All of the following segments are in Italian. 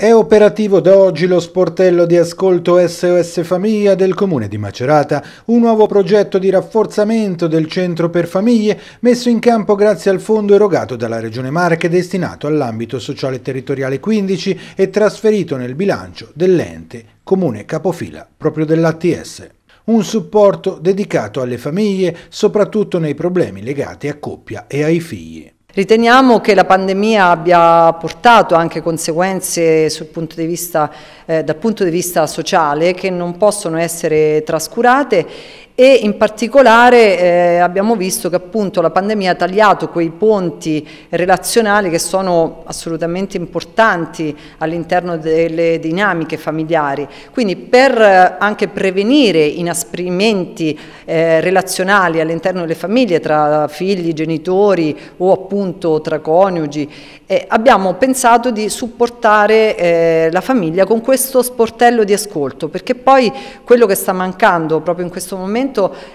È operativo da oggi lo sportello di ascolto SOS Famiglia del Comune di Macerata, un nuovo progetto di rafforzamento del centro per famiglie messo in campo grazie al fondo erogato dalla Regione Marche destinato all'ambito sociale territoriale 15 e trasferito nel bilancio dell'ente, comune capofila proprio dell'ATS. Un supporto dedicato alle famiglie, soprattutto nei problemi legati a coppia e ai figli. Riteniamo che la pandemia abbia portato anche conseguenze dal punto di vista sociale che non possono essere trascurate e in particolare abbiamo visto che appunto la pandemia ha tagliato quei ponti relazionali che sono assolutamente importanti all'interno delle dinamiche familiari, quindi per anche prevenire inasprimenti relazionali all'interno delle famiglie tra figli, genitori o appunto tra coniugi abbiamo pensato di supportare la famiglia con questo sportello di ascolto, perché poi quello che sta mancando proprio in questo momento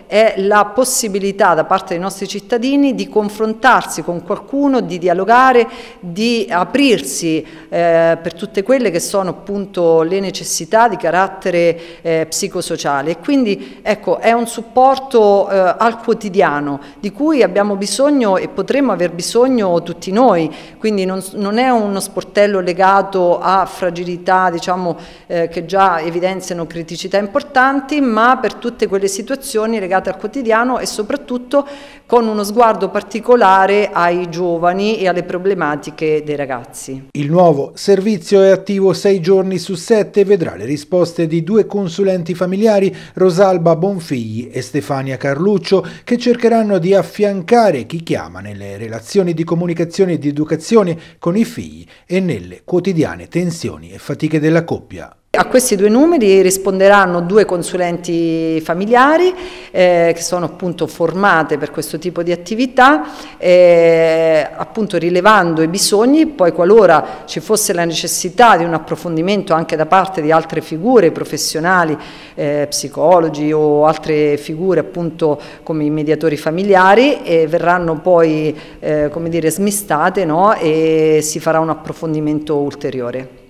è la possibilità da parte dei nostri cittadini di confrontarsi con qualcuno, di dialogare, di aprirsi per tutte quelle che sono appunto le necessità di carattere psicosociale. E quindi ecco, è un supporto al quotidiano di cui abbiamo bisogno e potremmo aver bisogno tutti noi, quindi non è uno sportello legato a fragilità, diciamo, che già evidenziano criticità importanti, ma per tutte quelle situazioni legate al quotidiano e soprattutto con uno sguardo particolare ai giovani e alle problematiche dei ragazzi. Il nuovo servizio è attivo 6 giorni su 7 e vedrà le risposte di 2 consulenti familiari, Rosalba Bonfigli e Stefania Carluccio, che cercheranno di affiancare chi chiama nelle relazioni di comunicazione e di educazione con i figli e nelle quotidiane tensioni e fatiche della coppia. A questi 2 numeri risponderanno 2 consulenti familiari che sono appunto formate per questo tipo di attività, appunto rilevando i bisogni, poi qualora ci fosse la necessità di un approfondimento anche da parte di altre figure professionali, psicologi o altre figure appunto come i mediatori familiari, verranno poi come dire, smistate, no? E si farà un approfondimento ulteriore.